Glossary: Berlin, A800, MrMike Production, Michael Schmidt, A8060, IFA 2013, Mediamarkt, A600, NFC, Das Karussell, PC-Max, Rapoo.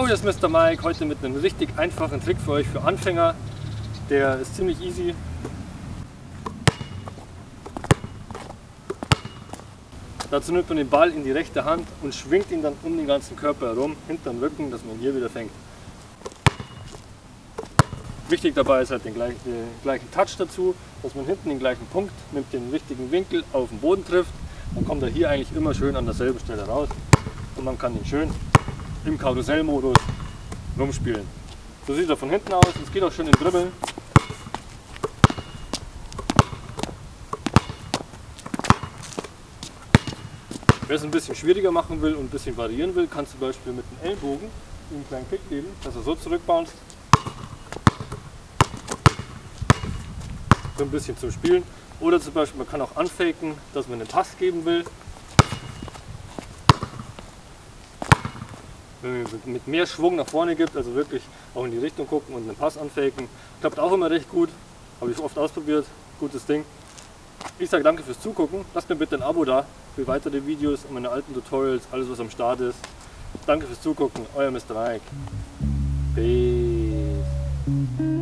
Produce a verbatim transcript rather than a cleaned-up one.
Yo, hier ist Mister Mike, heute mit einem richtig einfachen Trick für euch, für Anfänger. Der ist ziemlich easy. Dazu nimmt man den Ball in die rechte Hand und schwingt ihn dann um den ganzen Körper herum, hinterm Rücken, dass man hier wieder fängt. Wichtig dabei ist halt den gleichen, den gleichen Touch dazu, dass man hinten den gleichen Punkt nimmt, den richtigen Winkel auf den Boden trifft. Dann kommt er hier eigentlich immer schön an derselben Stelle raus und man kann ihn schön im Karussellmodus rumspielen. So sieht er von hinten aus, es geht auch schön in Dribbeln. Wer es ein bisschen schwieriger machen will und ein bisschen variieren will, kann zum Beispiel mit dem Ellbogen ihm einen kleinen Kick geben, dass er so zurückbounced. So ein bisschen zum Spielen. Oder zum Beispiel, man kann auch anfaken, dass man einen Pass geben will. Wenn man mit mehr Schwung nach vorne gibt, also wirklich auch in die Richtung gucken und einen Pass anfaken. Klappt auch immer recht gut, habe ich oft ausprobiert, gutes Ding. Ich sage danke fürs Zugucken, lasst mir bitte ein Abo da für weitere Videos und meine alten Tutorials, alles was am Start ist. Danke fürs Zugucken, euer Mister Mike. Peace.